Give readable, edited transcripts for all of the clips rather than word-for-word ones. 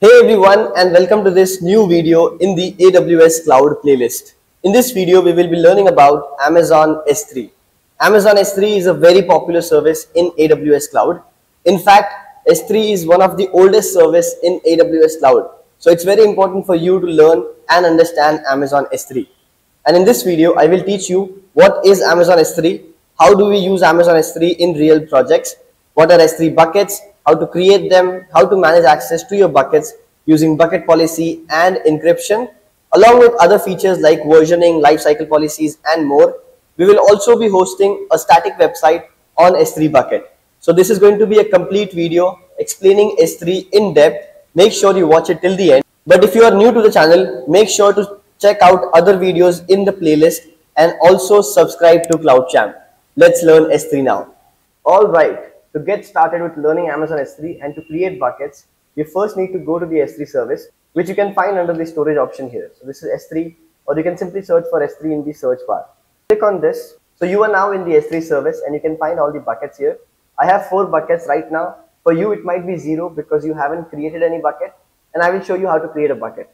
Hey everyone, and welcome to this new video in the AWS Cloud playlist. In this video, we will be learning about Amazon S3. Amazon S3 is a very popular service in AWS Cloud. In fact, S3 is one of the oldest service in AWS Cloud. So it's very important for you to learn and understand Amazon S3. And in this video, I will teach you what is Amazon S3, how do we use Amazon S3 in real projects, what are S3 buckets, how to create them, how to manage access to your buckets using bucket policy and encryption, along with other features like versioning, lifecycle policies, and more. We will also be hosting a static website on S3 bucket. So this is going to be a complete video explaining S3 in depth. Make sure you watch it till the end. But if you are new to the channel, make sure to check out other videos in the playlist and also subscribe to CloudChamp. Let's learn S3 now. All right. To get started with learning Amazon S3 and to create buckets, you first need to go to the S3 service, which you can find under the storage option here. So this is S3, or you can simply search for S3 in the search bar. Click on this. So you are now in the S3 service and you can find all the buckets here. I have 4 buckets right now. For you, it might be 0 because you haven't created any bucket, and I will show you how to create a bucket.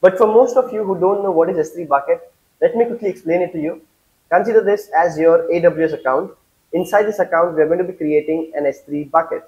But for most of you who don't know what is S3 bucket, let me quickly explain it to you. Consider this as your AWS account. Inside this account, we are going to be creating an S3 bucket.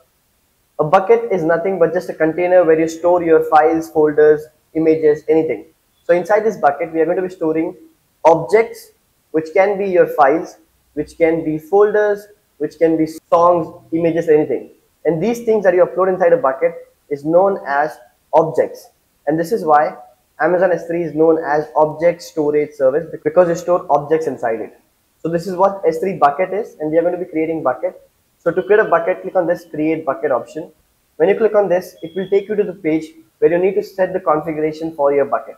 A bucket is nothing but just a container where you store your files, folders, images, anything. So inside this bucket, we are going to be storing objects, which can be your files, which can be folders, which can be songs, images, anything. And these things that you upload inside a bucket is known as objects. And this is why Amazon S3 is known as object storage service, because you store objects inside it. So this is what S3 bucket is, and we are going to be creating bucket. So to create a bucket, click on this create bucket option. When you click on this, it will take you to the page where you need to set the configuration for your bucket.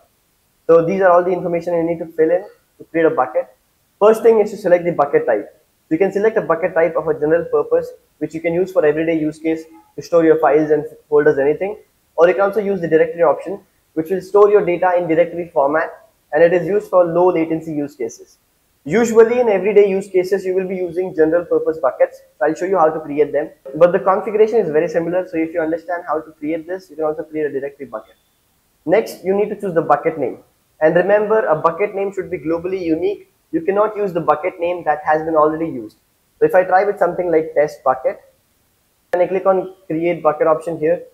So these are all the information you need to fill in to create a bucket. First thing is to select the bucket type. So you can select a bucket type of a general purpose, which you can use for everyday use case to store your files and folders, anything. Or you can also use the directory option, which will store your data in directory format, and it is used for low latency use cases. Usually in everyday use cases, you will be using general purpose buckets. So I'll show you how to create them. But the configuration is very similar. So if you understand how to create this, you can also create a directory bucket. Next, you need to choose the bucket name. And remember, a bucket name should be globally unique. You cannot use the bucket name that has been already used. So if I try with something like test bucket, and I click on create bucket option here,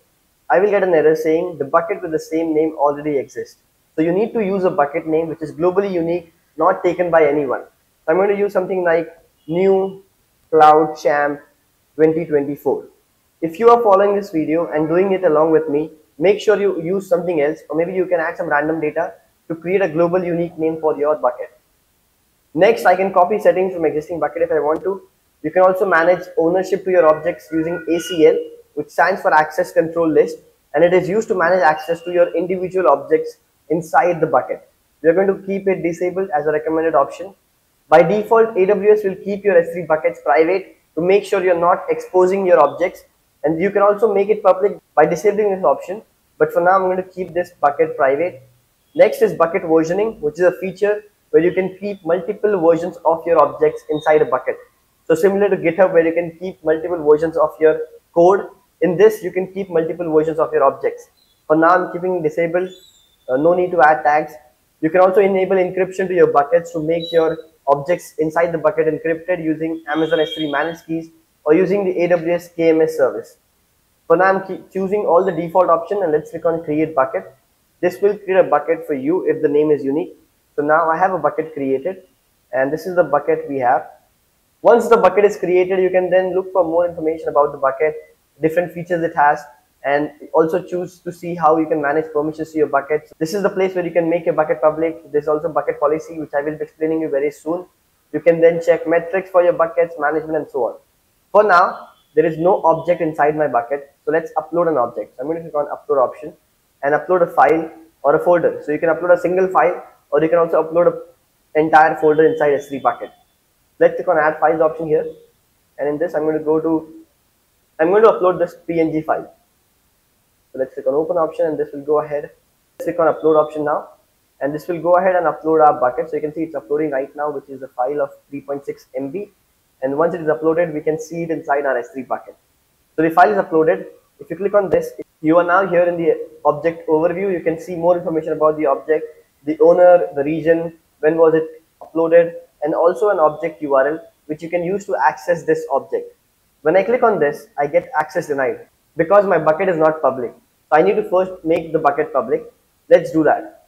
I will get an error saying the bucket with the same name already exists. So you need to use a bucket name which is globally unique, not taken by anyone. So I'm going to use something like new CloudChamp 2024. If you are following this video and doing it along with me, make sure you use something else, or maybe you can add some random data to create a global unique name for your bucket. Next, I can copy settings from existing bucket if I want to. You can also manage ownership to your objects using ACL, which stands for Access Control List, and it is used to manage access to your individual objects inside the bucket. We are going to keep it disabled as a recommended option. By default, AWS will keep your S3 buckets private to make sure you're not exposing your objects. And you can also make it public by disabling this option. But for now, I'm going to keep this bucket private. Next is bucket versioning, which is a feature where you can keep multiple versions of your objects inside a bucket. So similar to GitHub, where you can keep multiple versions of your code, in this, you can keep multiple versions of your objects. For now, I'm keeping it disabled. No need to add tags. You can also enable encryption to your buckets to make your objects inside the bucket encrypted using Amazon S3 managed keys or using the AWS KMS service. For now, I'm choosing all the default option, and let's click on create bucket. This will create a bucket for you if the name is unique. So now I have a bucket created, and this is the bucket we have. Once the bucket is created, you can then look for more information about the bucket, different features it has, and also choose to see how you can manage permissions to your buckets. This is the place where you can make your bucket public. There's also bucket policy, which I will be explaining you very soon. You can then check metrics for your buckets, management, and so on. For now, there is no object inside my bucket. So let's upload an object. I'm going to click on upload option and upload a file or a folder. So you can upload a single file, or you can also upload an entire folder inside S3 bucket. Let's click on add files option here. And in this, I'm going to upload this PNG file. So let's click on open option, and this will go ahead. Let's click on upload option now, and this will go ahead and upload our bucket. So you can see it's uploading right now, which is a file of 3.6 MB. And once it is uploaded, we can see it inside our S3 bucket. So the file is uploaded. If you click on this, You are now here in the object overview. You can see more information about the object, the owner, the region, when was it uploaded, and also an object URL, which you can use to access this object. When I click on this, I get access denied because my bucket is not public. So I need to first make the bucket public. Let's do that.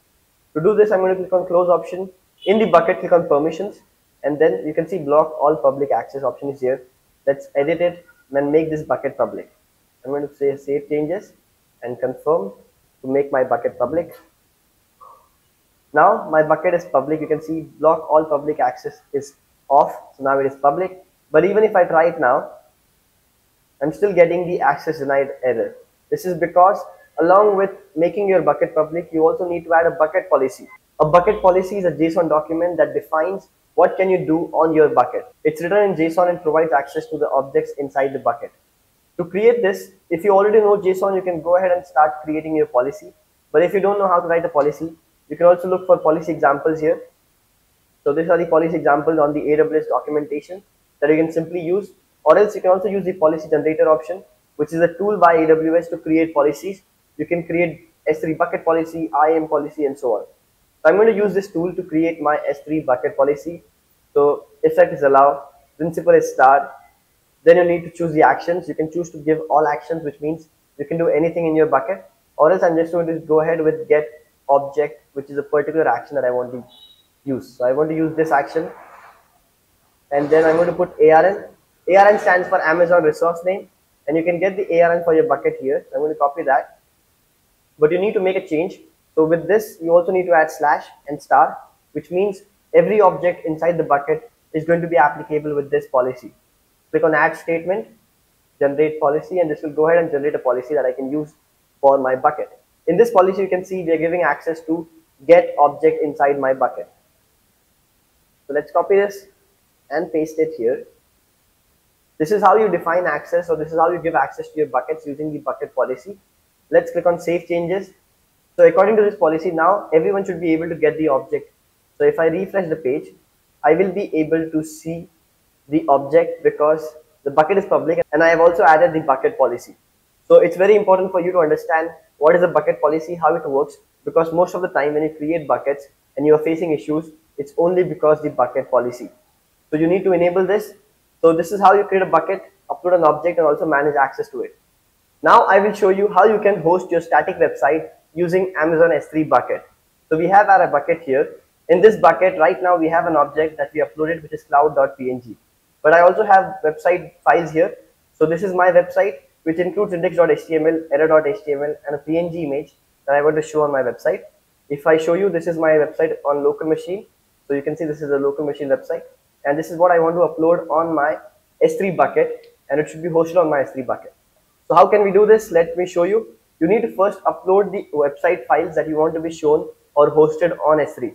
To do this, I'm going to click on close option. In the bucket, click on permissions, and then you can see block all public access option is here. Let's edit it and make this bucket public. I'm going to say save changes and confirm to make my bucket public. Now my bucket is public. You can see block all public access is off. So now it is public. But even if I try it now, I'm still getting the access denied error. This is because along with making your bucket public, you also need to add a bucket policy. A bucket policy is a JSON document that defines what can you do on your bucket. It's written in JSON and provides access to the objects inside the bucket. To create this, if you already know JSON, you can go ahead and start creating your policy. But if you don't know how to write a policy, you can also look for policy examples here. So these are the policy examples on the AWS documentation that you can simply use, or else you can also use the policy generator option, which is a tool by AWS to create policies. You can create S3 bucket policy, IAM policy, and so on. So I'm going to use this tool to create my S3 bucket policy. So effect is allow, principal is star. Then you need to choose the actions. You can choose to give all actions, which means you can do anything in your bucket, or else I'm just going to go ahead with get object, which is a particular action that I want to use. So I want to use this action, and then I'm going to put ARN. ARN stands for Amazon resource name, and you can get the ARN for your bucket here. So I'm going to copy that, but you need to make a change. So with this, you also need to add slash and star, which means every object inside the bucket is going to be applicable with this policy. Click on add statement, generate policy, and this will go ahead and generate a policy that I can use for my bucket. In this policy, you can see we are giving access to get object inside my bucket. So let's copy this and paste it here. This is how you define access, or this is how you give access to your buckets using the bucket policy. Let's click on save changes. So according to this policy, now everyone should be able to get the object. So if I refresh the page, I will be able to see the object because the bucket is public, and I have also added the bucket policy. So it's very important for you to understand what is a bucket policy, how it works, because most of the time when you create buckets and you are facing issues, it's only because the bucket policy. So you need to enable this. So this is how you create a bucket, upload an object, and also manage access to it. Now I will show you how you can host your static website using Amazon S3 bucket. So we have our bucket here. In this bucket right now, we have an object that we uploaded, which is cloud.png. But I also have website files here. So this is my website, which includes index.html, error.html, and a PNG image that I want to show on my website. If I show you, this is my website on local machine. So you can see this is a local machine website. And this is what I want to upload on my S3 bucket, and it should be hosted on my S3 bucket. So how can we do this? Let me show you. You need to first upload the website files that you want to be shown or hosted on S3.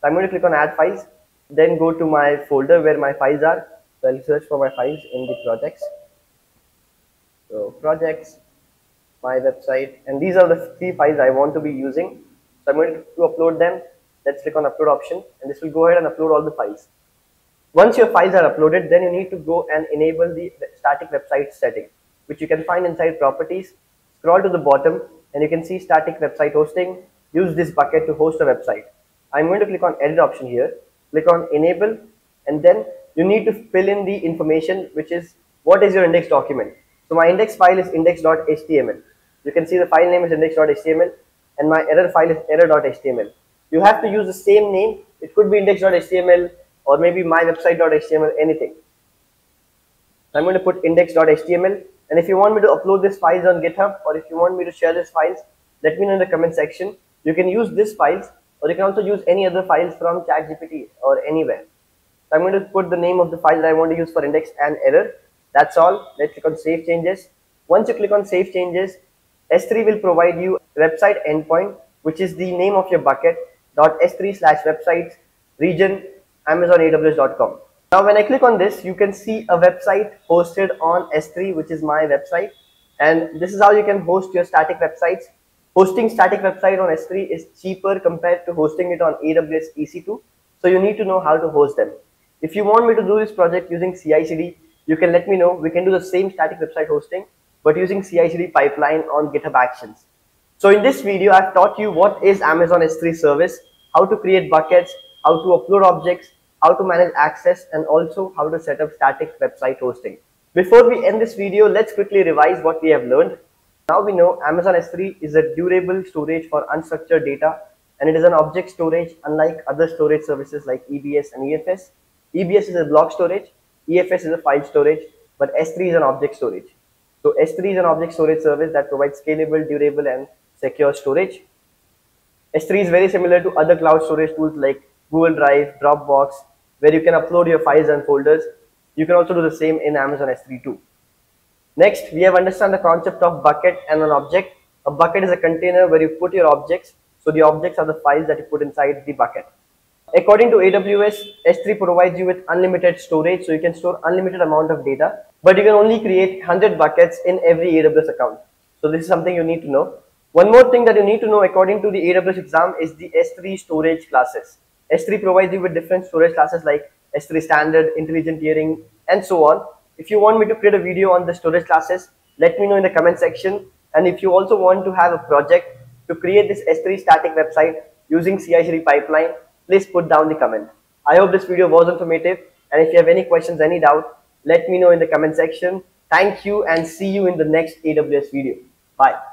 So I'm going to click on add files, then go to my folder where my files are. So I'll search for my files in the projects. So projects, my website, and these are the three files I want to be using. So I'm going to upload them. Let's click on upload option, and this will go ahead and upload all the files. Once your files are uploaded, then you need to go and enable the static website setting, which you can find inside properties. Scroll to the bottom, and you can see static website hosting. Use this bucket to host a website. I'm going to click on edit option here. Click on enable, and then you need to fill in the information, which is what is your index document. So my index file is index.html. You can see the file name is index.html, and my error file is error.html. You have to use the same name. It could be index.html or maybe my website.html, anything. I'm going to put index.html, and if you want me to upload these files on GitHub, or if you want me to share these files, let me know in the comment section. You can use these files, or you can also use any other files from ChatGPT or anywhere. I'm going to put the name of the file that I want to use for index and error. That's all. Let's click on save changes. Once you click on save changes, S3 will provide you website endpoint, which is the name of your bucket, .s3/websites, region, amazonaws.com. Now, when I click on this, you can see a website hosted on S3, which is my website. And this is how you can host your static websites. Hosting static website on S3 is cheaper compared to hosting it on AWS EC2. So you need to know how to host them. If you want me to do this project using CI/CD, you can let me know. We can do the same static website hosting, but using CI/CD pipeline on GitHub Actions. So in this video, I've taught you what is Amazon S3 service, how to create buckets, how to upload objects, how to manage access, and also how to set up static website hosting. Before we end this video, let's quickly revise what we have learned. Now we know Amazon S3 is a durable storage for unstructured data, and it is an object storage unlike other storage services like EBS and EFS. EBS is a block storage, EFS is a file storage, but S3 is an object storage. So S3 is an object storage service that provides scalable, durable, and secure storage. S3 is very similar to other cloud storage tools like Google Drive, Dropbox, where you can upload your files and folders. You can also do the same in Amazon S3 too. Next, we have understood the concept of bucket and an object. A bucket is a container where you put your objects. So the objects are the files that you put inside the bucket. According to AWS, S3 provides you with unlimited storage, so you can store unlimited amount of data, but you can only create 100 buckets in every AWS account. So this is something you need to know. One more thing that you need to know according to the AWS exam is the S3 storage classes. S3 provides you with different storage classes like S3 standard, intelligent tiering, and so on. If you want me to create a video on the storage classes, let me know in the comment section. And if you also want to have a project to create this S3 static website using CI/CD pipeline, please put down the comment. I hope this video was informative, and if you have any questions, any doubt, let me know in the comment section. Thank you and see you in the next AWS video. Bye.